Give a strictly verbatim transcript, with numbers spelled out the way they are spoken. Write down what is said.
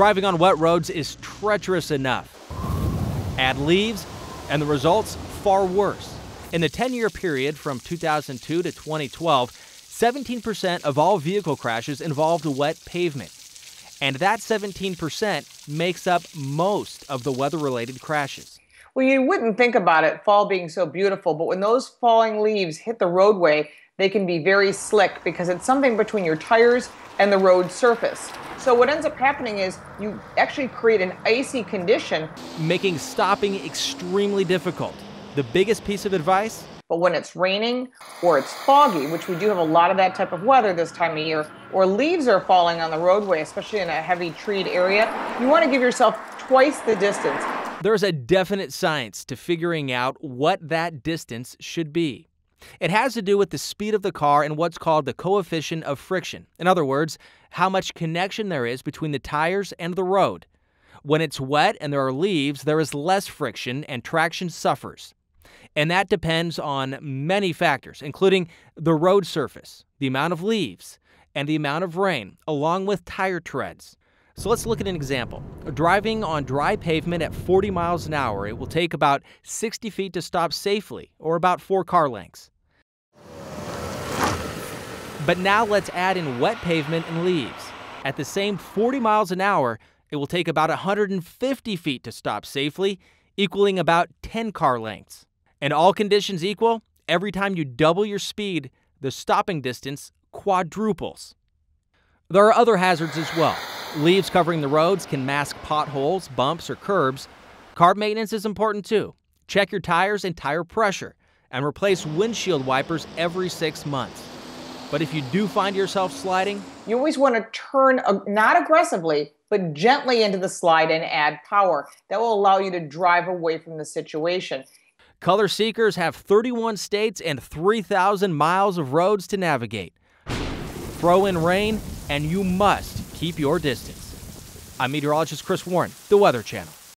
driving on wet roads is treacherous enough. Add leaves, and the results far worse. In the ten-year period from two thousand two to twenty twelve, seventeen percent of all vehicle crashes involved wet pavement. And that seventeen percent makes up most of the weather-related crashes. Well, you wouldn't think about it, fall being so beautiful, but when those falling leaves hit the roadway, they can be very slick because it's something between your tires and the road surface. So what ends up happening is you actually create an icy condition, making stopping extremely difficult. The biggest piece of advice? But when it's raining or it's foggy, which we do have a lot of that type of weather this time of year, or leaves are falling on the roadway, especially in a heavy treed area, you want to give yourself twice the distance. There's a definite science to figuring out what that distance should be. It has to do with the speed of the car and what's called the coefficient of friction. In other words, how much connection there is between the tires and the road. When it's wet and there are leaves, there is less friction and traction suffers. And that depends on many factors, including the road surface, the amount of leaves, and the amount of rain, along with tire treads. So let's look at an example. Driving on dry pavement at forty miles an hour, it will take about sixty feet to stop safely, or about four car lengths. But now let's add in wet pavement and leaves. At the same forty miles an hour, it will take about one hundred fifty feet to stop safely, equaling about ten car lengths. And all conditions equal, every time you double your speed, the stopping distance quadruples. There are other hazards as well. Leaves covering the roads can mask potholes, bumps, or curbs. Car maintenance is important too. Check your tires and tire pressure, and replace windshield wipers every six months. But if you do find yourself sliding, you always want to turn, not aggressively, but gently into the slide and add power. That will allow you to drive away from the situation. Color seekers have thirty-one states and three thousand miles of roads to navigate. Throw in rain, and you must keep your distance. I'm meteorologist Chris Warren, The Weather Channel.